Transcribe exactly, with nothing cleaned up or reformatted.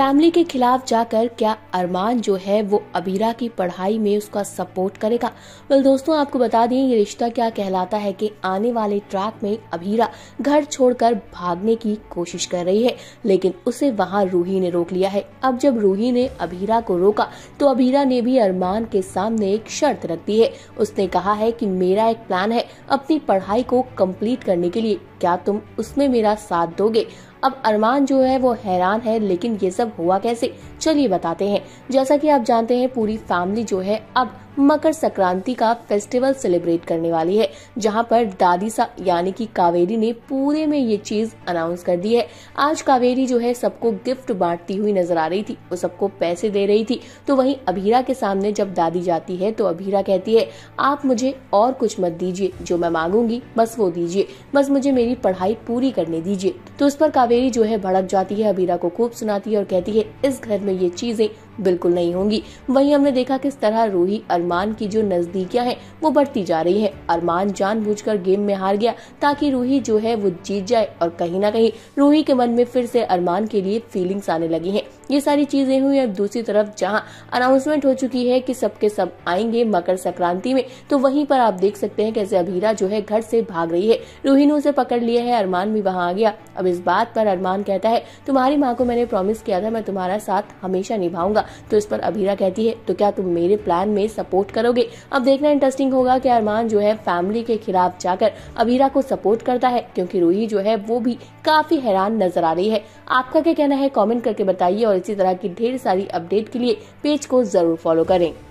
Family के खिलाफ जाकर क्या अरमान जो है वो अबीरा की पढ़ाई में उसका सपोर्ट करेगा? वेल दोस्तों, आपको बता दें ये रिश्ता क्या कहलाता है कि आने वाले ट्रैक में अबीरा घर छोड़कर भागने की कोशिश कर रही है, लेकिन उसे वहां रूही ने रोक लिया है। अब जब रूही ने अबीरा को रोका तो अबीरा ने भी अरमान के सामने एक शर्त रख दी है। उसने कहा है कि मेरा एक प्लान है अपनी पढ़ाई को कम्प्लीट करने के लिए, क्या तुम उसमें मेरा साथ दोगे? अब अरमान जो है वो हैरान है, लेकिन ये सब हुआ कैसे, चलिए बताते हैं। जैसा कि आप जानते हैं पूरी फैमिली जो है अब मकर संक्रांति का फेस्टिवल सेलिब्रेट करने वाली है, जहां पर दादी सा यानी कि कावेरी ने पूरे में ये चीज अनाउंस कर दी है। आज कावेरी जो है सबको गिफ्ट बांटती हुई नजर आ रही थी, वो सबको पैसे दे रही थी। तो वहीं अबीरा के सामने जब दादी जाती है तो अबीरा कहती है आप मुझे और कुछ मत दीजिए, जो मैं मांगूंगी बस वो दीजिए, बस मुझे मेरी पढ़ाई पूरी करने दीजिए। तो उस पर कावेरी जो है भड़क जाती है, अबीरा को खूब सुनाती है और कहती है इस घर में ये चीजें बिल्कुल नहीं होंगी। वहीं हमने देखा किस तरह रूही अरमान की जो नजदीकियां हैं वो बढ़ती जा रही हैं। अरमान जानबूझकर गेम में हार गया ताकि रूही जो है वो जीत जाए, और कहीं ना कहीं रूही के मन में फिर से अरमान के लिए फीलिंग्स आने लगी हैं। ये सारी चीजें हुई। अब दूसरी तरफ जहां अनाउंसमेंट हो चुकी है कि सबके सब आएंगे मकर संक्रांति में, तो वहीं पर आप देख सकते हैं कैसे अबीरा जो है घर से भाग रही है। रूही ने उसे पकड़ लिया है, अरमान भी वहां आ गया। अब इस बात पर अरमान कहता है तुम्हारी माँ को मैंने प्रॉमिस किया था मैं तुम्हारा साथ हमेशा निभाऊंगा। तो इस पर अबीरा कहती है तो क्या तुम मेरे प्लान में सपोर्ट करोगे? अब देखना इंटरेस्टिंग होगा कि अरमान जो है फैमिली के खिलाफ जाकर अबीरा को सपोर्ट करता है, क्योंकि रूही जो है वो भी काफी हैरान नजर आ रही है। आपका क्या कहना है कमेंट करके बताइए, और इसी तरह की ढेर सारी अपडेट के लिए पेज को जरूर फॉलो करें।